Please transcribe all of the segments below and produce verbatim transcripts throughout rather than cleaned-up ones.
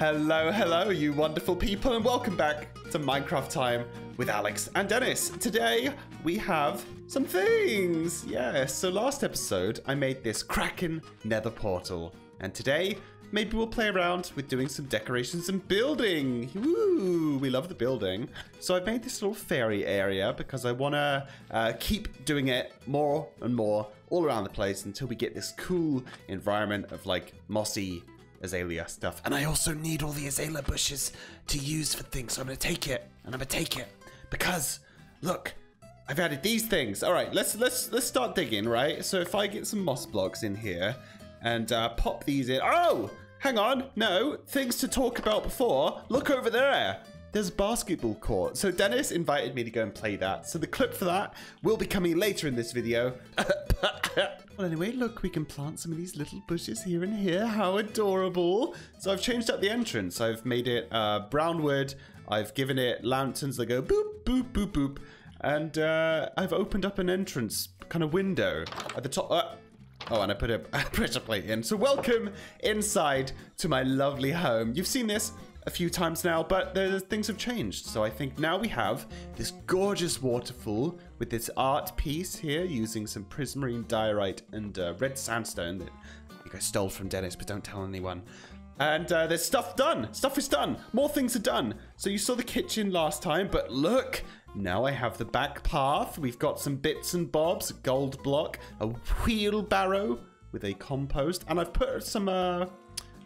Hello, hello, you wonderful people, and welcome back to Minecraft Time with Alex and Dennis. Today, we have some things. Yes, so last episode, I made this Kraken nether portal, and today, maybe we'll play around with doing some decorations and building. Woo, we love the building. So I've made this little fairy area because I want to uh, keep doing it more and more all around the place until we get this cool environment of, like, mossy azalea stuff. And I also need all the azalea bushes to use for things, so I'm gonna take it and I'm gonna take it because look, I've added these things. All right, let's let's let's start digging, right? So if I get some moss blocks in here and uh, pop these in. Oh, hang on, no, things to talk about before. Look over there. There's a basketball court. So Dennis invited me to go and play that. So the clip for that will be coming later in this video. Well, anyway, look, we can plant some of these little bushes here and here. How adorable. So I've changed up the entrance. I've made it uh, brown wood. I've given it lanterns that go boop, boop, boop, boop. And uh, I've opened up an entrance kind of window at the top. Uh, Oh, and I put a pressure plate in. So welcome inside to my lovely home. You've seen this a few times now, but there's, things have changed. So I think now we have this gorgeous waterfall with this art piece here using some prismarine diorite and uh, red sandstone that I think I stole from Dennis, but don't tell anyone. And uh, there's stuff done. Stuff is done. More things are done. So you saw the kitchen last time, but look. Now I have the back path. We've got some bits and bobs, a gold block, a wheelbarrow with a compost, and I've put some uh,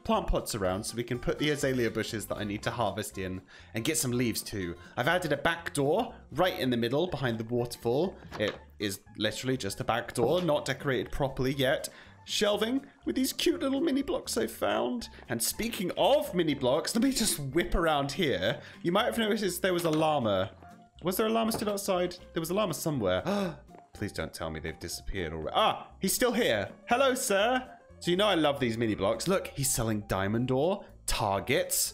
plant pots around so we can put the azalea bushes that I need to harvest in and get some leaves too. I've added a back door right in the middle behind the waterfall. It is literally just a back door, not decorated properly yet. Shelving with these cute little mini blocks I found. And speaking of mini blocks, let me just whip around here. You might have noticed there was a llama. Was there a llama still outside? There was a llama somewhere. Please don't tell me they've disappeared already. Ah, he's still here. Hello, sir. So you know I love these mini blocks. Look, he's selling diamond ore, targets,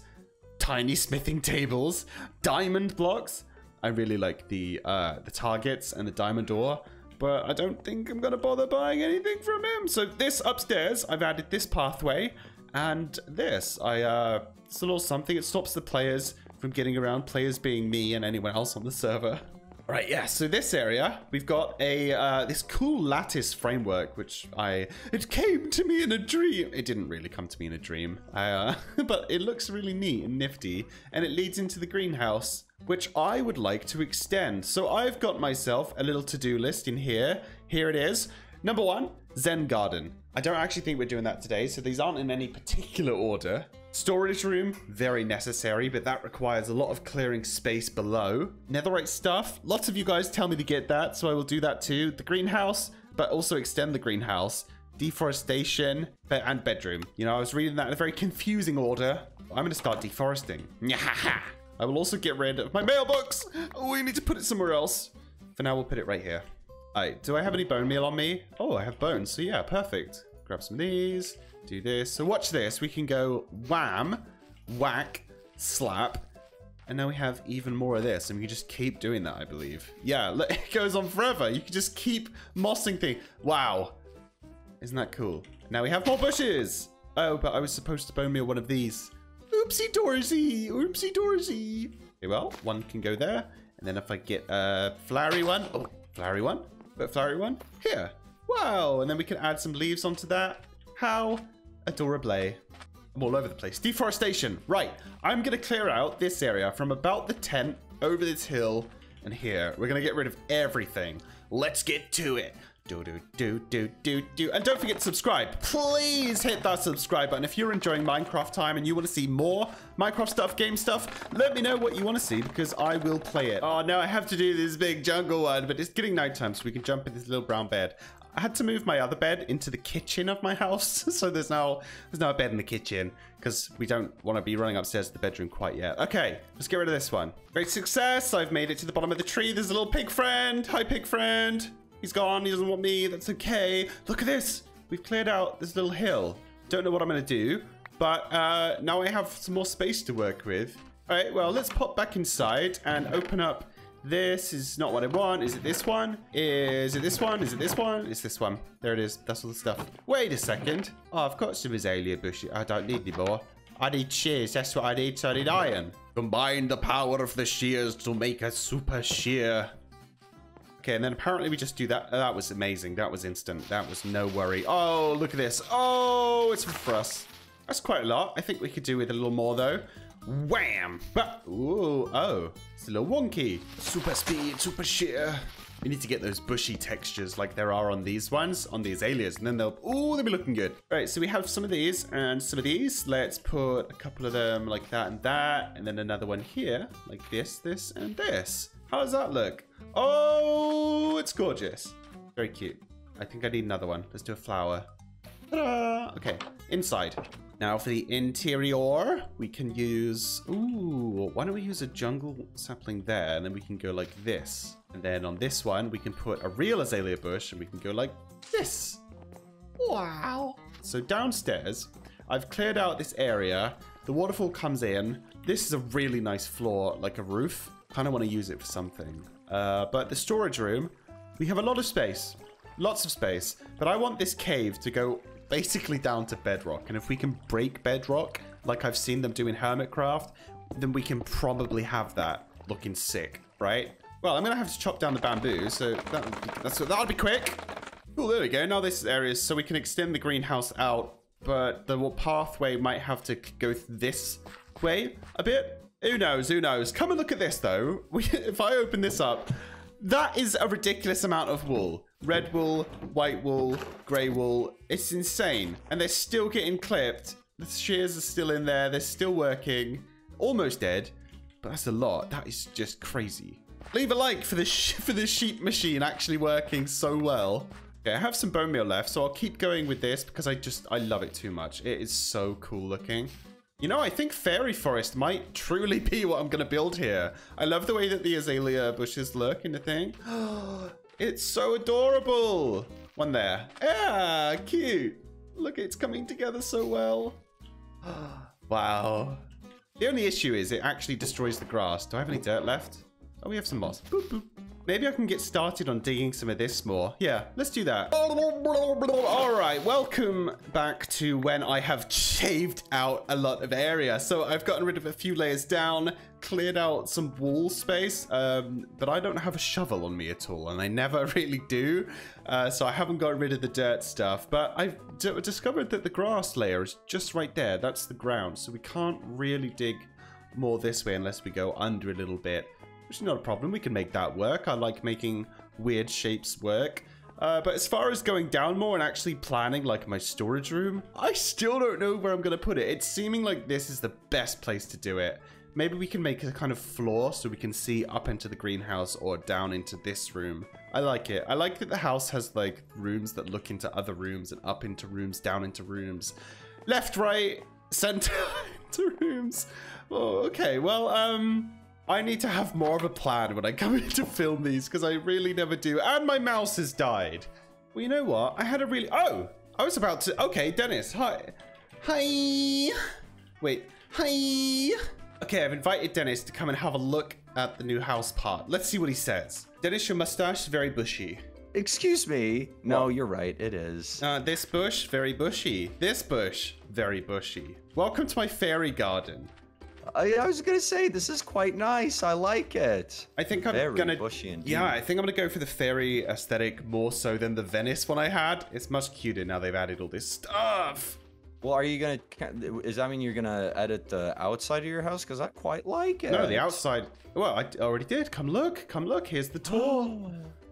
tiny smithing tables, diamond blocks. I really like the uh, the targets and the diamond ore, but I don't think I'm gonna bother buying anything from him. So this upstairs, I've added this pathway and this. I uh, it's a little something. It stops the players from getting around, players being me and anyone else on the server. All right, yeah, so this area, we've got a uh, this cool lattice framework, which I, it came to me in a dream. It didn't really come to me in a dream, I, uh, but it looks really neat and nifty, and it leads into the greenhouse, which I would like to extend. So I've got myself a little to-do list in here. Here it is. Number one, Zen Garden. I don't actually think we're doing that today, so these aren't in any particular order. Storage room, very necessary, but that requires a lot of clearing space below. Netherite stuff, lots of you guys tell me to get that, so I will do that too. The greenhouse, but also extend the greenhouse. Deforestation, and bedroom. You know, I was reading that in a very confusing order. I'm going to start deforesting. I will also get rid of my mailbox. Oh, we need to put it somewhere else. For now, we'll put it right here. All right, do I have any bone meal on me? Oh, I have bones, so yeah, perfect. Grab some of these, do this. So watch this, we can go wham, whack, slap, and now we have even more of this, and we can just keep doing that, I believe. Yeah, look, it goes on forever. You can just keep mossing things. Wow, isn't that cool? Now we have more bushes. Oh, but I was supposed to bone meal one of these. Oopsie doorsy, oopsie doorsy. Okay, well, one can go there, and then if I get a flowery one, oh, flowery one. But flowery one here. Wow, and then we can add some leaves onto that. How adorable. I'm all over the place. Deforestation, right. I'm gonna clear out this area from about the tent over this hill and here. We're gonna get rid of everything. Let's get to it. Do, do, do, do, do, do. And don't forget to subscribe. Please hit that subscribe button. If you're enjoying Minecraft Time and you want to see more Minecraft stuff, game stuff, let me know what you want to see because I will play it. Oh, no, I have to do this big jungle one, but it's getting nighttime so we can jump in this little brown bed. I had to move my other bed into the kitchen of my house. So there's now, there's now a bed in the kitchen because we don't want to be running upstairs to the bedroom quite yet. Okay, let's get rid of this one. Great success. I've made it to the bottom of the tree. There's a little pig friend. Hi, pig friend. He's gone, he doesn't want me, that's okay. Look at this, we've cleared out this little hill. Don't know what I'm gonna do, but uh, now I have some more space to work with. All right, well, let's pop back inside and open up. This is not what I want. Is it this one? Is it this one? Is it this one? It's this one. There it is, that's all the stuff. Wait a second. Oh, I've got some azalea bushes. I don't need any more. I need shears. That's what I need. So I need iron. Combine the power of the shears to make a super shear. Okay, and then apparently we just do that. That was amazing. That was instant. That was no worry. Oh, look at this. Oh, it's for us. That's quite a lot. I think we could do with a little more, though. Wham! But, ooh, oh, it's a little wonky. Super speed, super shear. We need to get those bushy textures like there are on these ones, on these aliens. And then they'll, ooh, they'll be looking good. All right, so we have some of these and some of these. Let's put a couple of them like that and that. And then another one here, like this, this, and this. How does that look? Oh, it's gorgeous. Very cute. I think I need another one. Let's do a flower. Ta-da! Okay, inside. Now for the interior, we can use... Ooh, why don't we use a jungle sapling there? And then we can go like this. And then on this one, we can put a real azalea bush and we can go like this. Wow. So downstairs, I've cleared out this area. The waterfall comes in. This is a really nice floor, like a roof. Kind of want to use it for something. Uh, but the storage room, we have a lot of space. Lots of space. But I want this cave to go basically down to bedrock. And if we can break bedrock, like I've seen them do in Hermitcraft, then we can probably have that looking sick, right? Well, I'm going to have to chop down the bamboo. So that would be, that's, that'll be quick. Oh, there we go. Now this area is so we can extend the greenhouse out. But the pathway might have to go this way a bit. Who knows? Who knows? Come and look at this, though. We, if I open this up, that is a ridiculous amount of wool. Red wool, white wool, grey wool. It's insane. And they're still getting clipped. The shears are still in there. They're still working. Almost dead. But that's a lot. That is just crazy. Leave a like for this, sh for this sheep machine actually working so well. Okay, I have some bone meal left, so I'll keep going with this because I just, I love it too much. It is so cool looking. You know, I think Fairy Forest might truly be what I'm going to build here. I love the way that the azalea bushes look in the thing. It's so adorable. One there. Ah, cute. Look, it's coming together so well. Wow. The only issue is it actually destroys the grass. Do I have any dirt left? Oh, we have some moss. Boop, boop. Maybe I can get started on digging some of this more. Yeah, let's do that. All right, welcome back to when I have shaved out a lot of area. So I've gotten rid of a few layers down, cleared out some wall space, um, but I don't have a shovel on me at all, and I never really do. Uh, so I haven't gotten rid of the dirt stuff, but I've d- discovered that the grass layer is just right there. That's the ground, so we can't really dig more this way unless we go under a little bit. Which is not a problem. We can make that work. I like making weird shapes work. Uh, but as far as going down more and actually planning like my storage room, I still don't know where I'm going to put it. It's seeming like this is the best place to do it. Maybe we can make a kind of floor so we can see up into the greenhouse or down into this room. I like it. I like that the house has like rooms that look into other rooms and up into rooms, down into rooms, left, right, center into rooms. Oh, okay. Well, um... I need to have more of a plan when I come in to film these because I really never do. And my mouse has died. Well, you know what? I had a really... Oh, I was about to... Okay, Dennis. Hi. Hi. Wait. Hi. Okay, I've invited Dennis to come and have a look at the new house part. Let's see what he says. Dennis, your mustache is very bushy. Excuse me. No, what? You're right. It is. Uh, this bush, very bushy. This bush, very bushy. Welcome to my fairy garden. I, I was gonna say this is quite nice. I like it. I think I'm Very gonna bushy indeed. Yeah, I think I'm gonna go for the fairy aesthetic more so than the Venice one I had. It's much cuter now they've added all this stuff. Well, are you gonna? Is that mean you're gonna edit the outside of your house? Because I quite like it. No, the outside. Well, I already did. Come look, come look. Here's the tour.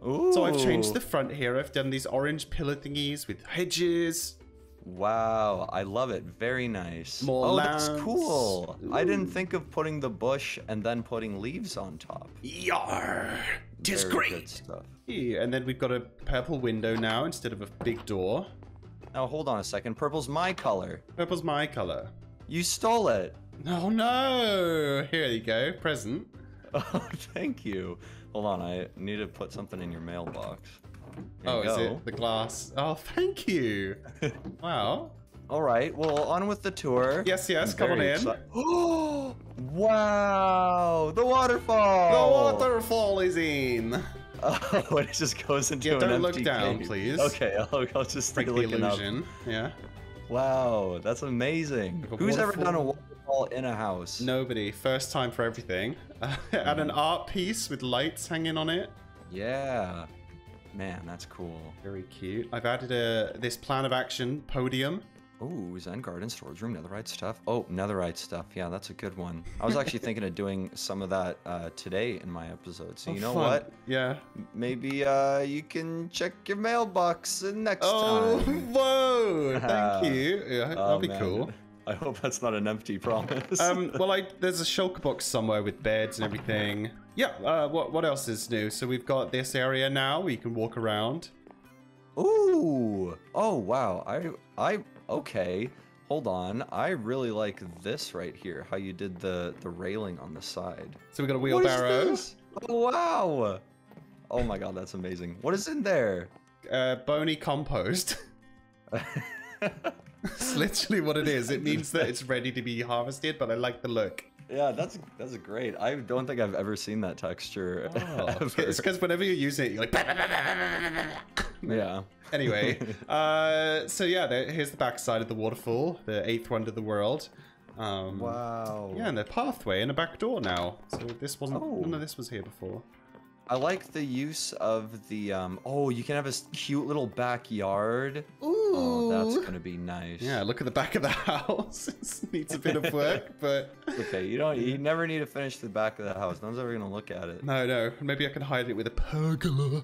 Ooh. So I've changed the front here. I've done these orange pillar thingies with hedges. Wow, I love it. Very nice. More oh, lands. That's cool. Ooh. I didn't think of putting the bush and then putting leaves on top. Yarr! Tis Very great. Good stuff. Yeah, and then we've got a purple window now instead of a big door. Now, hold on a second. Purple's my color. Purple's my color. You stole it. Oh, no. Here you go. Present. Oh, thank you. Hold on. I need to put something in your mailbox. There oh, is it the glass? Oh, thank you. Wow. All right. Well, on with the tour. Yes, yes. I'm come on in. Oh, wow. The waterfall. The waterfall is in. Oh, it just goes into yeah, an empty cave. Don't look down, please. Okay, I'll, I'll just stay looking up. Yeah. Wow, that's amazing. Who's waterfall. ever done a waterfall in a house? Nobody. First time for everything. Mm. And an art piece with lights hanging on it. Yeah. Man, that's cool. Very cute. I've added a this plan of action podium. Oh, Zen Garden, storage room, netherite stuff. Oh, netherite stuff. Yeah, that's a good one. I was actually thinking of doing some of that uh, today in my episode. So you oh, know fun. what? Yeah. Maybe uh, you can check your mailbox next oh, time. Oh, whoa. Thank you. Yeah, oh, that'd be man. cool. I hope that's not an empty promise. um, well, I, there's a shulker box somewhere with beds and everything. Yeah, uh, what, what else is new? So we've got this area now where you can walk around. Ooh. Oh, wow. I... I Okay, hold on. I really like this right here, how you did the, the railing on the side. So we got a wheelbarrow. What is this? Oh, wow. Oh my God, that's amazing. What is in there? Uh, bony compost. That's literally what it is. It means that it's ready to be harvested, but I like the look. Yeah, that's that's great. I don't think I've ever seen that texture. Oh. It's because whenever you use it, you're like... Yeah. Anyway, uh, so yeah, there, here's the backside of the waterfall, the eighth wonder of the world. Um, wow. Yeah, and a pathway and a back door now. So this wasn't... Oh. None of this was here before. I like the use of the... Um, oh, you can have a cute little backyard. Ooh. Oh, that's going to be nice. Yeah, look at the back of the house. It needs a bit of work, but... Okay, you don't. You never need to finish the back of the house. No one's ever going to look at it. No, no. Maybe I can hide it with a pergola.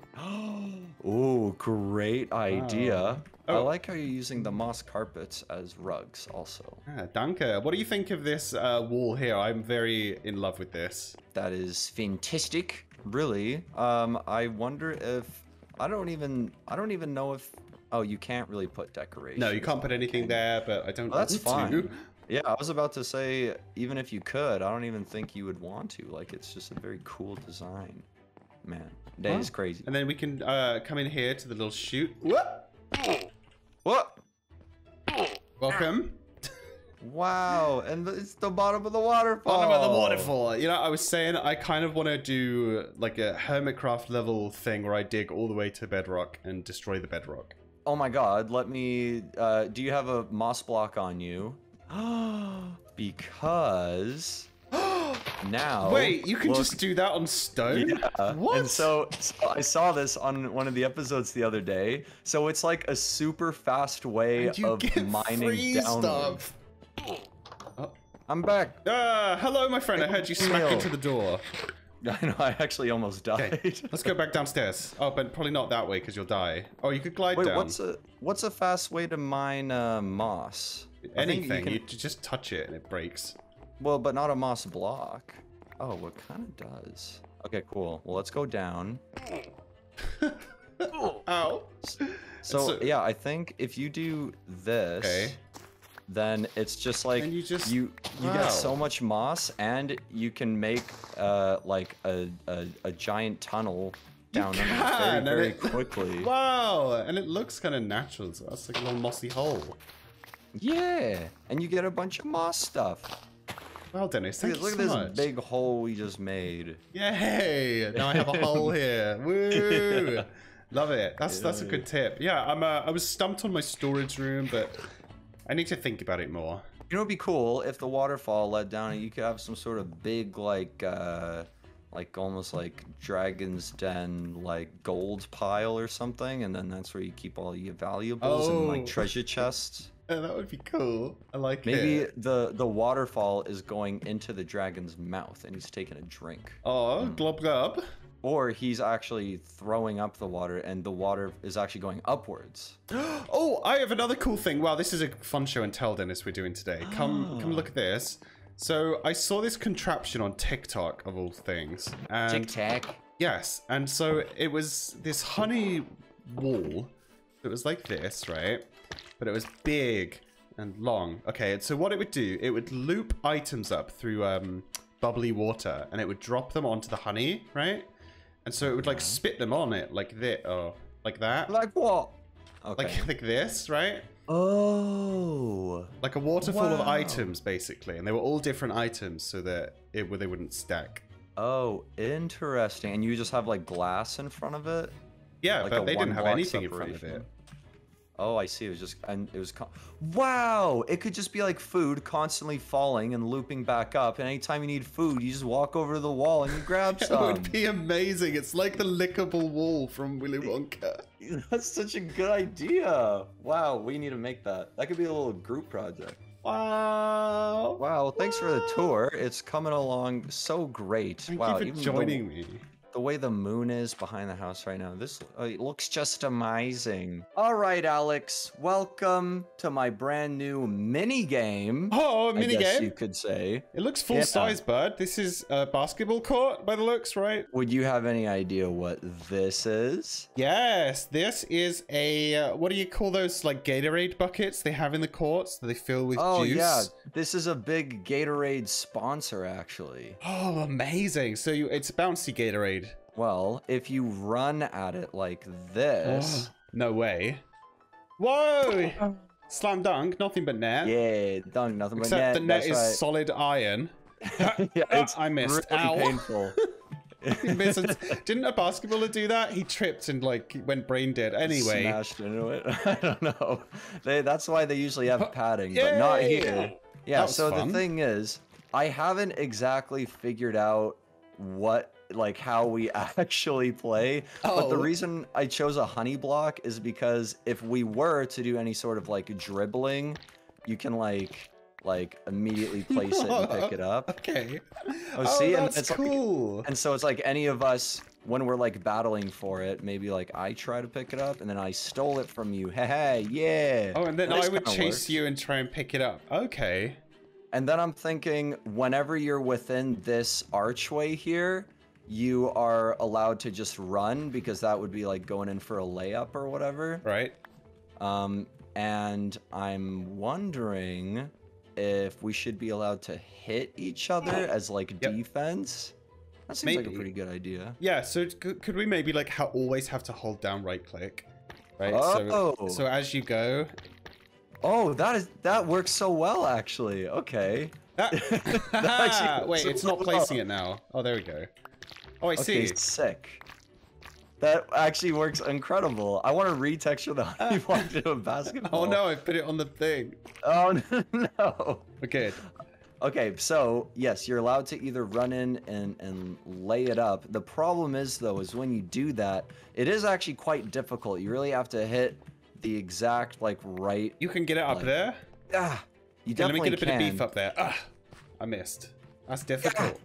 Oh, great idea. Oh. I like how you're using the moss carpets as rugs also. Yeah, danke. What do you think of this uh, wall here? I'm very in love with this. That is fantastic. Really, um, I wonder if I don't even I don't even know if oh you can't really put decorations. No, you can't put anything there, but I don't. Well, that's fine. To. Yeah, I was about to say even if you could, I don't even think you would want to. Like it's just a very cool design, man. That is crazy. And then we can uh, come in here to the little chute. What? What? Welcome. Wow, and it's the bottom of the waterfall. Bottom of the waterfall. You know, I was saying I kind of want to do like a Hermitcraft level thing where I dig all the way to bedrock and destroy the bedrock. Oh my God, let me, uh, do you have a moss block on you? Because now... Wait, you can look, just do that on stone? Yeah. What? And so, so I saw this on one of the episodes the other day. So it's like a super fast way and you of get mining free downward. Stuff. Oh. I'm back. Uh, hello, my friend. I heard you smack into the door. I know. I actually almost died. Okay. Let's go back downstairs. Oh, but probably not that way because you'll die. Oh, you could glide Wait, down. What's a what's a fast way to mine uh, moss? Anything. You, can... you just touch it and it breaks. Well, but not a moss block. Oh, well, it kind of does. Okay, cool. Well, let's go down. Ow. So, so yeah, I think if you do this. Okay. Then it's just like you, just, you you wow. get so much moss, and you can make uh like a a, a giant tunnel down under very very it, quickly. Wow, and it looks kind of natural. So that's like a little mossy hole. Yeah, and you get a bunch of moss stuff. Well, Dennis, thank look, you look so at this much. Big hole we just made. Yay! Now I have a hole here. Woo! Love it. That's yeah. that's a good tip. Yeah, I'm. Uh, I was stumped on my storage room, but. I need to think about it more. You know, it'd be cool if the waterfall led down and you could have some sort of big, like, uh, like almost like Dragon's Den, like gold pile or something. And then that's where you keep all your valuables oh. and like treasure chests. Yeah, that would be cool. I like Maybe it. Maybe the, the waterfall is going into the dragon's mouth and he's taking a drink. Oh, mm. glub glub. Or he's actually throwing up the water and the water is actually going upwards. Oh, I have another cool thing. Wow, this is a fun show and tell, Dennis, we're doing today. Come oh. come look at this. So I saw this contraption on TikTok of all things. And TikTok? Yes. And so it was this honey wall. It was like this, right? But it was big and long. Okay, so what it would do, it would loop items up through um, bubbly water and it would drop them onto the honey, right? And so it would like spit them on it like this, oh, like that. Like what? Okay. Like like this, right? Oh. Like a waterfall wow. of items, basically, and they were all different items, so that it they wouldn't stack. Oh, interesting. And you just have like glass in front of it. Yeah, like but they didn't have anything separation. in front of it. Oh, I see. It was just, and it was, con wow! It could just be like food constantly falling and looping back up. And anytime you need food, you just walk over to the wall and you grab some. That would be amazing. It's like the lickable wall from Willy Wonka. That's such a good idea. Wow, we need to make that. That could be a little group project. Wow. Wow, thanks wow. for the tour. It's coming along so great. Thank wow, you for joining me. The way the moon is behind the house right now, this uh, it looks just amazing. All right, Alex, welcome to my brand new mini game. Oh, a mini I guess game? You could say it looks full yeah. size, bud. This is a basketball court by the looks, right? Would you have any idea what this is? Yes, this is a uh, what do you call those like Gatorade buckets they have in the courts that they fill with oh, juice? Oh yeah, this is a big Gatorade sponsor actually. Oh, amazing! So you, it's bouncy Gatorade. Well, if you run at it like this... Oh, no way. Whoa! Slam dunk, nothing but net. Yeah, dunk, nothing but net. Except the net is right. solid iron. Yeah, it's I missed. Really Ow. Painful. He missed it. Didn't a basketballer do that? He tripped and like went brain dead. Anyway. Smashed into it. I don't know. They, that's why they usually have padding, Yay! But not here. Yeah, so fun. The thing is, I haven't exactly figured out what... like how we actually play oh. but the reason I chose a honey block is because if we were to do any sort of like dribbling, you can like like immediately place it and pick it up. Okay. Oh, see, oh, that's and it's cool. Like, and so it's like any of us when we're like battling for it, maybe like I try to pick it up and then I stole it from you. Hey, yeah. Oh, and then and I would chase works. You and try and pick it up. Okay. And then I'm thinking whenever you're within this archway here, you are allowed to just run because that would be like going in for a layup or whatever. Right. Um, and I'm wondering if we should be allowed to hit each other as like yep. defense. That seems maybe. Like a pretty good idea. Yeah. So could we maybe like ha always have to hold down right click? Right. Oh. So, so as you go. Oh, that is that works so well actually. Okay. That, that wait, it's not placing it now. Oh, there we go. Oh, I okay, see. Sick. That actually works incredible. I want to retexture the honey block to a basketball. Oh no, I put it on the thing. Oh no. Okay. Okay, so yes, you're allowed to either run in and, and lay it up. The problem is though, is when you do that, it is actually quite difficult. You really have to hit the exact like right. You can get it up like, there. Ah, you okay, definitely can. Let me get a can. Bit of beef up there. Ah, I missed. That's difficult. Ah.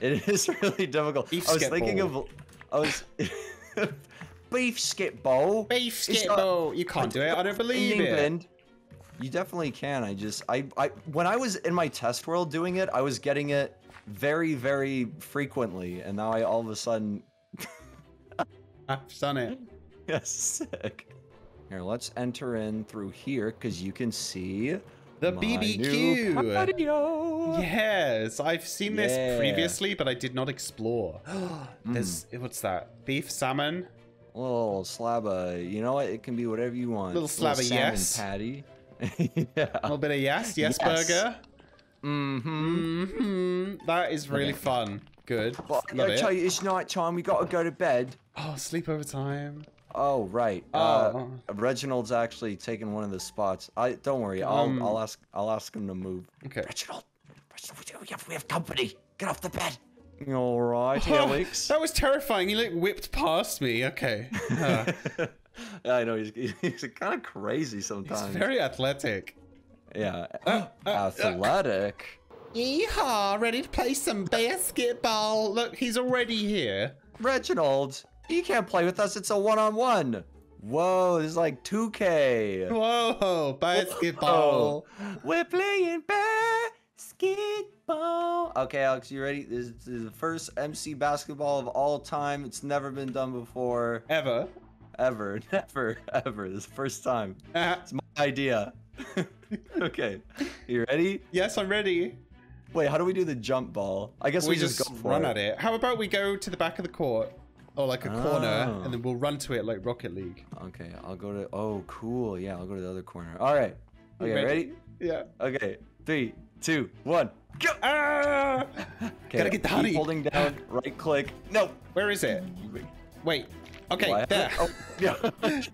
It is really difficult. Beef I was thinking ball. Of... I was... Beef skip bowl. Beef skip not, bowl. You can't do it. I don't believe in it. England, you definitely can. I just... I, I. When I was in my test world doing it, I was getting it very, very frequently. And now I all of a sudden... I've done it. Yes, yeah, sick. Here, let's enter in through here because you can see... The my B B Q! Yes, I've seen yeah. this previously, but I did not explore. There's, mm. what's that? Beef, salmon? A little slab of, you know what? It can be whatever you want. A little slab little of yes. patty. Yeah. A little bit of yes, yes, yes. burger. Mm-hmm. Mm-hmm. That is really okay. fun. Good. Well, I gotta tell you, it's night time. We gotta go to bed. Oh, sleepover time. Oh right, oh. Uh, Reginald's actually taken one of the spots. I don't worry, I'll um, I'll ask I'll ask him to move. Okay. Reginald, Reginald, we have we have company. Get off the bed. All right, oh, Alex. That was terrifying. He like whipped past me. Okay. Uh. I know he's he's kind of crazy sometimes. He's very athletic. Yeah. Uh, uh, athletic. Uh, uh. Yeehaw! Ready to play some basketball? Look, he's already here. Reginald. You can't play with us. It's a one-on-one. -on -one. Whoa, this is like two K. Whoa, basketball. Whoa. We're playing basketball. Okay, Alex, you ready? This is the first M C basketball of all time. It's never been done before. Ever. Ever. Never. Ever. This is the first time. It's my idea. Okay. You ready? Yes, I'm ready. Wait, how do we do the jump ball? I guess we, we just, just go for run it. At it. How about we go to the back of the court? Or like a oh. corner, and then we'll run to it like Rocket League. Okay, I'll go to. Oh, cool. Yeah, I'll go to the other corner. All right. Okay, ready? ready? Yeah. Okay. Three, two, one. Go! Ah! Okay, gotta get the honey. Holding down, right click. No. Where is it? Wait. Okay, Why? there. Oh, yeah.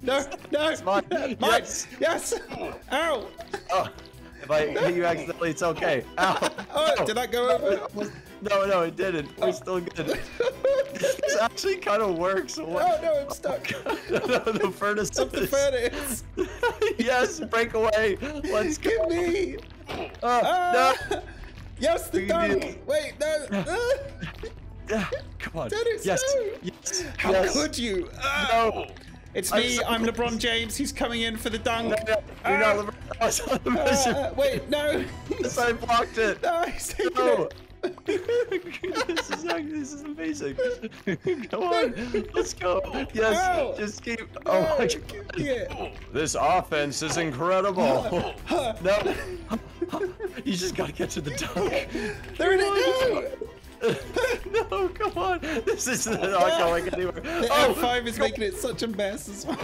No, no. It's mine. Mine. Yes. Yes. Ow. Oh, if I hit you accidentally, it's okay. Ow. Oh, no. Did that go over? No, no, it didn't. We're oh. still good. This actually kind of works. Oh, no, no, I'm stuck. no, no, the furnace. Stop the furnace. Yes, break away. Let's go. Give me. Oh, ah. No. Yes, the dunk. Wait, no. Come on. Yes. yes. How yes. could you? Uh, no. It's me. I'm, so I'm LeBron James. He's coming in for the dunk. No, no, you're uh, not LeBron. Uh, uh, wait, no. Yes, I blocked it. No, he's taking no. it. this, is, this is amazing. Come on. Let's go. Yes. Ow. Just keep. Oh, no, my God. Yeah. This offense is incredible. No. You just got to get to the dunk. There it is. No. No, come on! This is not going anywhere. The oh, F five is making on. it such a mess as well.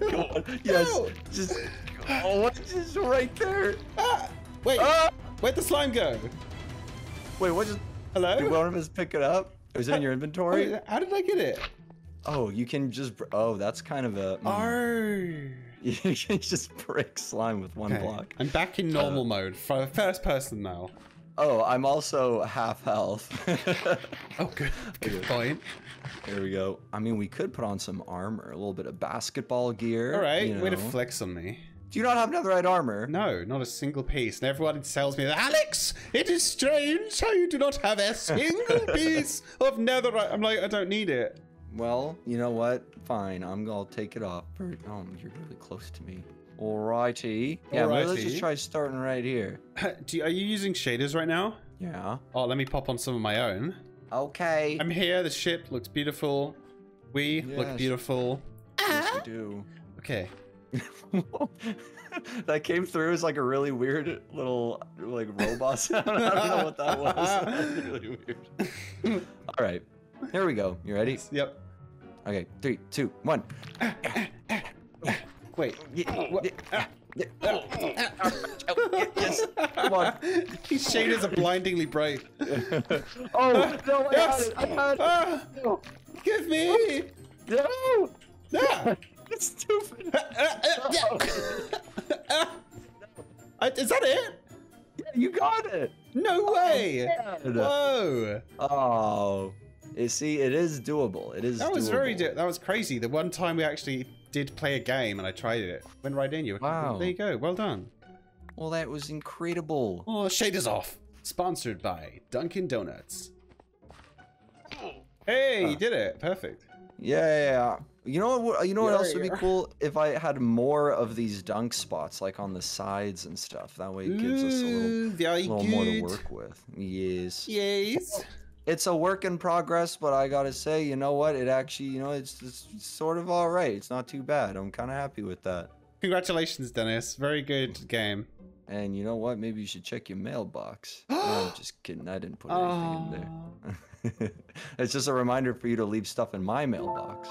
Come on, yes, no. just oh, what is this right there? Ah, wait, ah. where'd the slime go? Wait, what just? Hello? Did one of us pick it up? Was it in your inventory? Wait, how did I get it? Oh, you can just. Oh, that's kind of a. Mm. Oh. You can just break slime with one okay. block. I'm back in normal uh, mode, first person now. Oh, I'm also half health. Oh, good, good point. There we go. I mean, we could put on some armor, a little bit of basketball gear. All right, you know. Way to flex on me. Do you not have netherite armor? No, not a single piece. And everyone tells me, Alex, it is strange how you do not have a single piece of netherite. I'm like, I don't need it. Well, you know what? Fine, I'm gonna take it off. Oh, you're really close to me. Alrighty. Yeah, Alrighty. Let's just try starting right here. Do you, are you using shaders right now? Yeah. Oh, let me pop on some of my own. Okay. I'm here. The ship looks beautiful. We yes. look beautiful. Yes, we do. Okay. That came through as like a really weird little like robot sound. I don't know what that was. Really weird. All right. Here we go. You ready? Yep. Okay. Three, two, one. Wait. Yes. Come on. These shaders are blindingly bright. Oh, no, I yes. had it. I had ah. it. No. Give me. No. No. It's stupid. Uh, uh, uh, yeah. uh, is that it? Yeah, you got it. No way. Oh, whoa. Oh. You see, it is doable. It is That was doable. very do That was crazy. The one time we actually... did play a game and I tried it. Went right in you. Wow. There you go. Well done. Well, that was incredible. Oh, shaders off. Sponsored by Dunkin' Donuts. Hey, uh, you did it. Perfect. Yeah, yeah, yeah. You know what? You know what yeah, else would be cool if I had more of these dunk spots, like on the sides and stuff. That way, it gives Ooh, us a little, little more to work with. Yes. Yes. It's a work in progress, but I gotta say, you know what? It actually, you know, it's, it's sort of all right. It's not too bad. I'm kind of happy with that. Congratulations, Dennis. Very good game. And you know what? Maybe you should check your mailbox. No, I'm just kidding. I didn't put anything in there. It's just a reminder for you to leave stuff in my mailbox.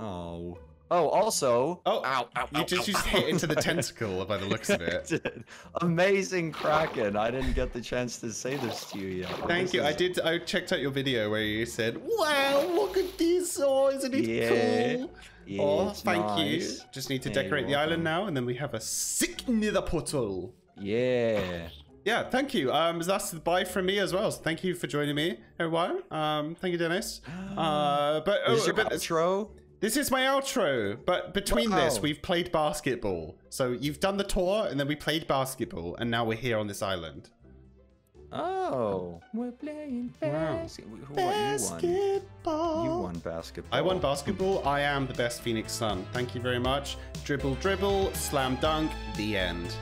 Oh. Oh, also. Oh, ow, ow, you ow, just, ow, just ow. hit into the tentacle by the looks of it. I did. Amazing Kraken. I didn't get the chance to say this to you yet. Thank this you. Is... I did. I checked out your video where you said, wow, look at this. Oh, isn't it yeah. cool? Yeah, oh, thank nice. you. Just need to decorate hey, the island now, and then we have a sick nether portal. Yeah. Yeah, thank you. Um, that's the bye from me as well. So thank you for joining me, everyone. Um, thank you, Dennis. Uh, but oh, is your but, outro? This is my outro, but between wow. this, we've played basketball. So you've done the tour, and then we played basketball, and now we're here on this island. Oh. We're playing basketball. Wow. Basketball. You won. You won basketball. I won basketball. I am the best Phoenix Sun. Thank you very much. Dribble, dribble, slam dunk, the end.